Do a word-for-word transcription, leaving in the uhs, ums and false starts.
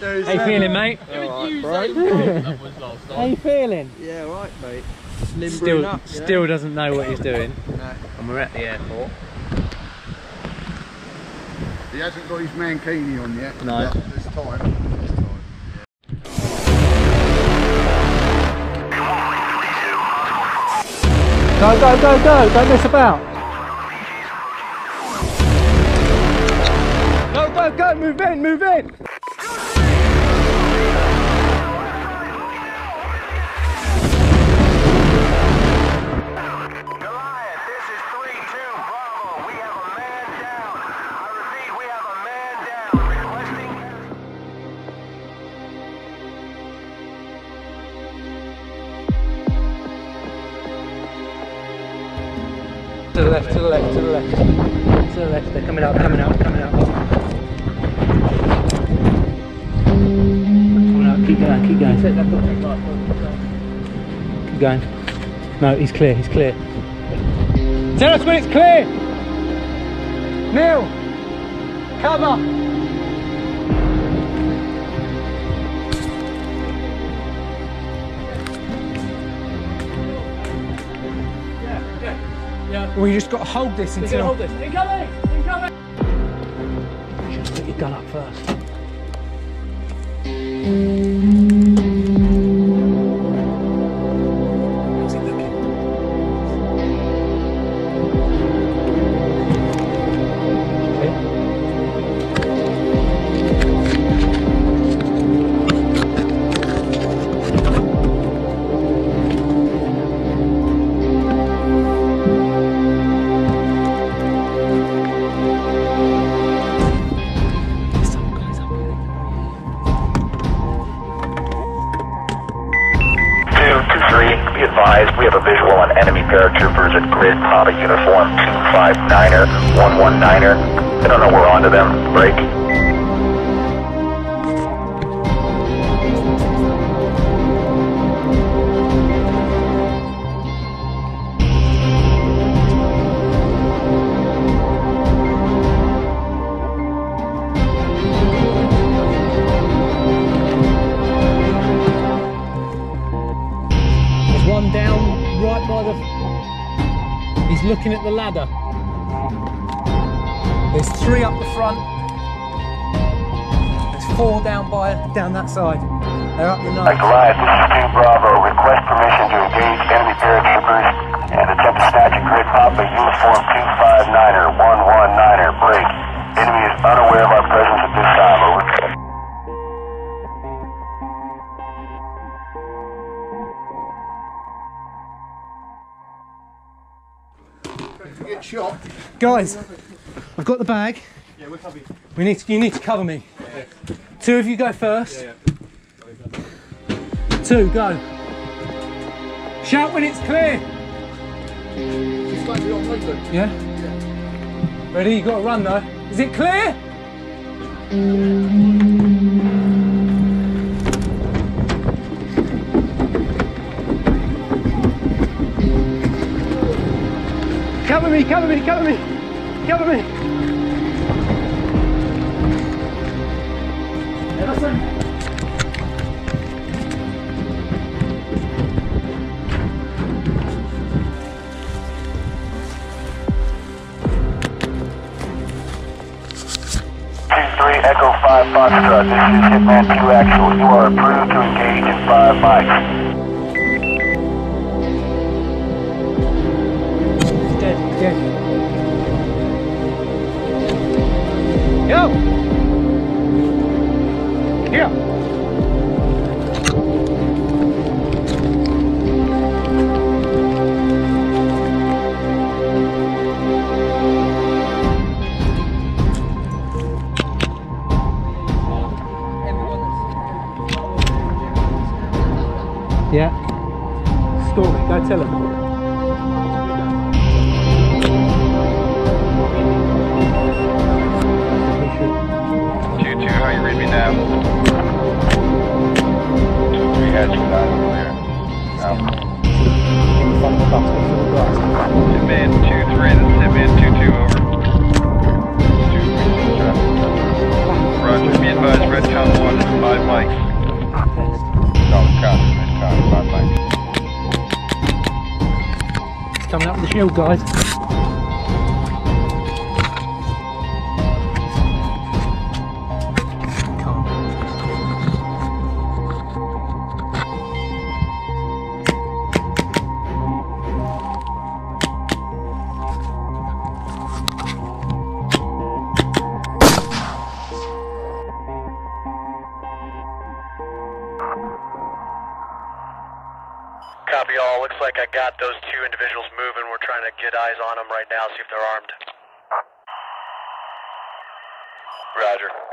How you feeling, mate? Right, bro. That was last time. How you feeling? Yeah, right, mate. Limbering still up, you still know? Doesn't know what he's doing. No. And we're at the airport. He hasn't got his mankini on yet. No. This time. Go, go, go, go! Don't mess about! Go, go, go! Move in, move in! Goliath, this is three two Bravo. We have a man down. I repeat, we have a man down. To the left, to the left, to the left, to the left, they're coming out, coming out, coming out. Coming out, keep going, keep going. Keep going. No, he's clear, he's clear. Tell us when it's clear! Neil! Cover! We just got to hold this until... Hold this. Incoming! Incoming! Just put your gun up first. How's it looking? Okay. We have a visual on enemy paratroopers in grid Pata uniform two five niner, one one niner. I don't know, we're onto them. Break. He's looking at the ladder. There's three up the front. There's four down by down that side. They're up the nine. Goliath, this is two Bravo. Request permission to engage enemy paratroopers and attempt to snatch a grid Papa uniform two five niner, one one niner. Break. Enemy is unaware of our presence at this time. Over. Get shot. Guys, I've got the bag. Yeah, we're covered. We need to, you need to cover me. Yeah. Two of you go first. Yeah, yeah. Two, go. Shout when it's clear. It's like you're on paper. Yeah? Yeah. Ready? You've got to run though. Is it clear? Cover me, cover me, cover me, cover me. Hey, listen. two three Echo five Foxtrot, this is Hitman two Actual. You are approved to engage in five mics. Yeah. Yo! Yeah! Yeah. Stormy, go tell him. Now. We had you loud and clear. Hitman two three, this is Hitman two two, over. two three, roger, be advised, Redcon one, Mike. No, it's Carter, it's Carter, bad Mike. It's coming up the shield, guys. Copy all. Looks like I got those two individuals moving. We're trying to get eyes on them right now, see if they're armed. Roger.